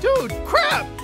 Dude, crap!